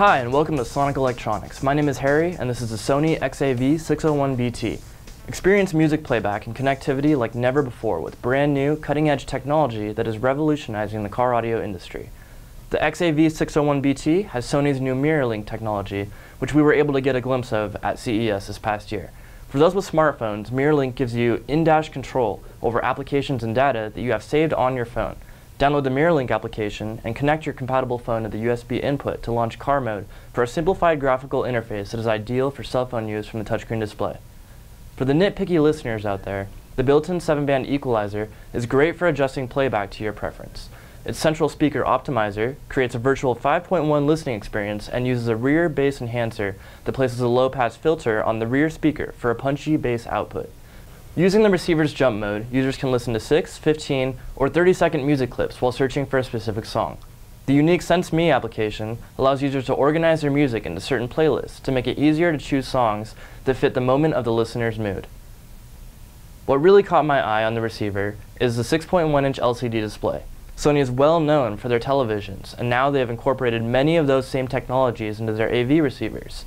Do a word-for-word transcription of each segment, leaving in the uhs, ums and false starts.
Hi and welcome to Sonic Electronix. My name is Harry and this is the Sony X A V six oh one B T. Experience music playback and connectivity like never before with brand new, cutting-edge technology that is revolutionizing the car audio industry. The X A V six oh one B T has Sony's new MirrorLink technology, which we were able to get a glimpse of at C E S this past year. For those with smartphones, MirrorLink gives you in-dash control over applications and data that you have saved on your phone. Download the MirrorLink application and connect your compatible phone to the U S B input to launch car mode for a simplified graphical interface that is ideal for cell phone use from the touchscreen display. For the nitpicky listeners out there, the built-in seven band equalizer is great for adjusting playback to your preference. Its central speaker optimizer creates a virtual five point one listening experience and uses a rear bass enhancer that places a low-pass filter on the rear speaker for a punchy bass output. Using the receiver's jump mode, users can listen to six, fifteen, or thirty second music clips while searching for a specific song. The unique SenseMe application allows users to organize their music into certain playlists to make it easier to choose songs that fit the moment of the listener's mood. What really caught my eye on the receiver is the six point one inch L C D display. Sony is well known for their televisions, and now they have incorporated many of those same technologies into their A V receivers.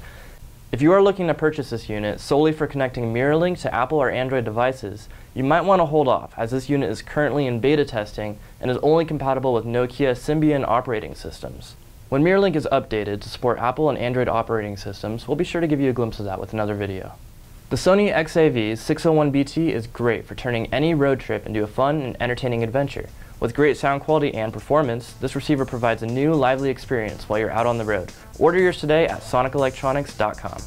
If you are looking to purchase this unit solely for connecting MirrorLink to Apple or Android devices, you might want to hold off, as this unit is currently in beta testing and is only compatible with Nokia Symbian operating systems. When MirrorLink is updated to support Apple and Android operating systems, we'll be sure to give you a glimpse of that with another video. The Sony X A V six oh one B T is great for turning any road trip into a fun and entertaining adventure. With great sound quality and performance, this receiver provides a new, lively experience while you're out on the road. Order yours today at Sonic Electronix dot com.